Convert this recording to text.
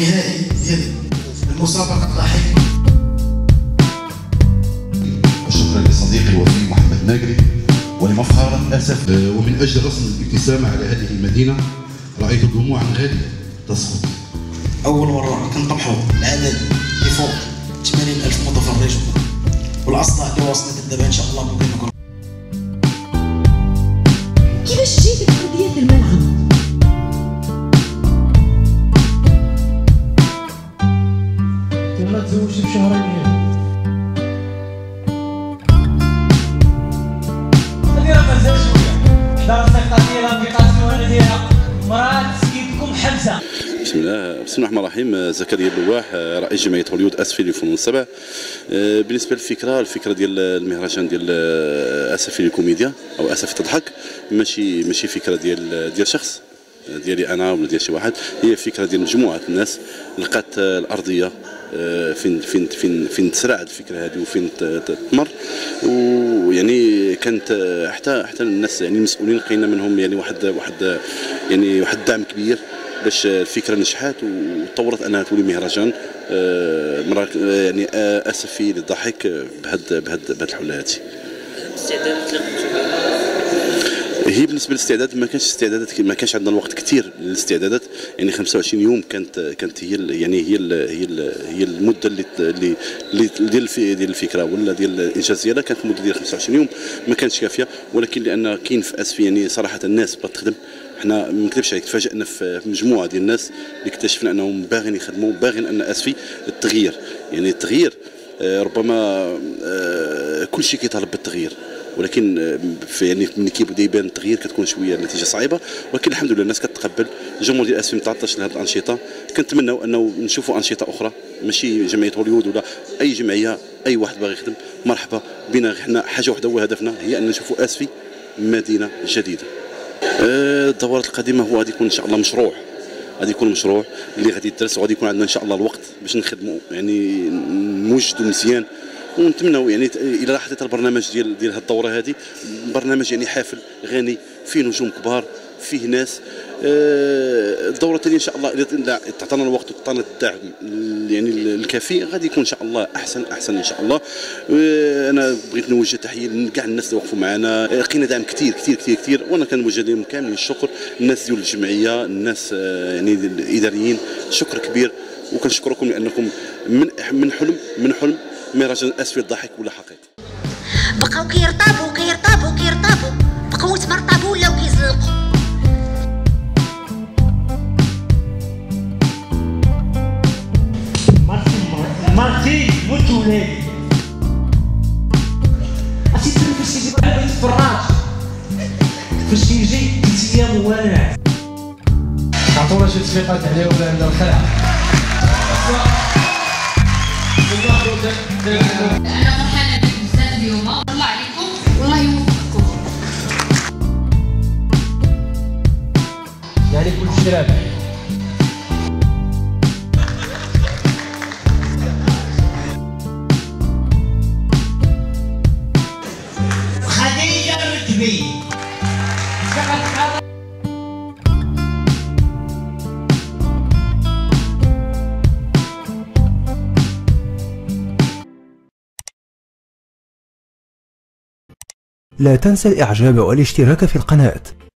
النهائي ديال المسابقه الضحيه. وشكرا لصديقي الوفي محمد ناجري ولمفخرة أسف. ومن أجل رسم الابتسامة على هذه المدينة رأيت دموعا غالية تسقط. أول مرة كنطمحوا العدد اللي فوق 80,000 متفرج والأصداء اللي وصلت دابا إن شاء الله ممكن نكون. كيفاش جيت القضية في الملعب؟ يلا تزوجت بشهرين هنا. بسم الله الرحمن الرحيم. زكريا اللواح رئيس جمعيه هوليود اسفي للفنون السبع. بالنسبه للفكره، الفكره ديال المهرجان ديال اسفي للكوميديا او اسفي تضحك، ماشي فكره ديال شخص ديالي انا ولا ديال شي واحد، هي فكره ديال مجموعه الناس لقات الارضيه فين فين فين فين تسرع الفكره هذه وفين تتمر. ويعني كانت حتى الناس يعني المسؤولين لقينا منهم يعني واحد الدعم كبير باش الفكره نجحات وتطورت انها تولي مهرجان يعني اسفي للضحك بهاد الحله هذه. الاستعدادات اللي هي بالنسبه للاستعداد ما كانش عندنا الوقت كثير للاستعدادات، يعني 25 يوم كانت هي المده اللي ديال الفكره ولا ديال الانجاز ديالها، كانت المده ديال 25 يوم ما كانتش كافيه. ولكن لان كاين في اسفي يعني صراحه الناس بغات تخدم، حنا ما نكذبش عليك تفاجئنا في مجموعه ديال الناس اللي اكتشفنا انهم باغيين يخدموا، باغيين ان اسفي التغيير، يعني التغيير ربما كل شيء كيطالب بالتغيير، ولكن يعني ملي كيبدا يبان التغيير كتكون شويه النتيجه صعيبه، ولكن الحمد لله الناس كتتقبل. الجمهور ديال اسفي متعطش لهذه الانشطه، كنتمناو انه نشوفوا انشطه اخرى، ماشي جمعيه هوليود ولا اي جمعيه، اي واحد باغي يخدم مرحبا بنا. حنا حاجه واحده وهدفنا هي ان نشوفوا اسفي مدينه جديده. الدورات القادمه هو غادي يكون ان شاء الله مشروع، غادي يكون مشروع اللي غادي يدرس، وغادي يكون عندنا ان شاء الله الوقت باش نخدموا يعني نوجدوا مزيان، ونتمناو يعني الى حطيت البرنامج ديال هاد الدوره هذه برنامج يعني حافل غني فيه نجوم كبار، فيه ناس. الدوره الثانيه ان شاء الله الا تعطانا الوقت وتعطانا الدعم يعني الكافي غادي يكون ان شاء الله احسن ان شاء الله. انا بغيت نوجه تحيه لكاع الناس اللي وقفوا معنا، لقينا دعم كثير كثير كثير كثير، وانا كنوجه لهم كاملين الشكر، الناس ديال الجمعيه، الناس يعني الاداريين، شكر كبير. وكنشكركم لانكم من حلم مهرجان اسفي الضحك ولا حقيقه. بقاو كيرطابوا بقوه مرطابوا ولاو كيزلقوا. مرتي موت ولادي عرفتي تسلم فاش كيجي بحال بيت الفراش، فاش كيجي ثلاث ايام واناعس عطونا شي تصفيقات عليه ولا عندها الخلع. أنا فرحانة بكم بزاف اليوم، الله عليكم والله يوفقكم. يعني كل شيء رابح. خديجة الركبي لا تنسى الإعجاب والاشتراك في القناة.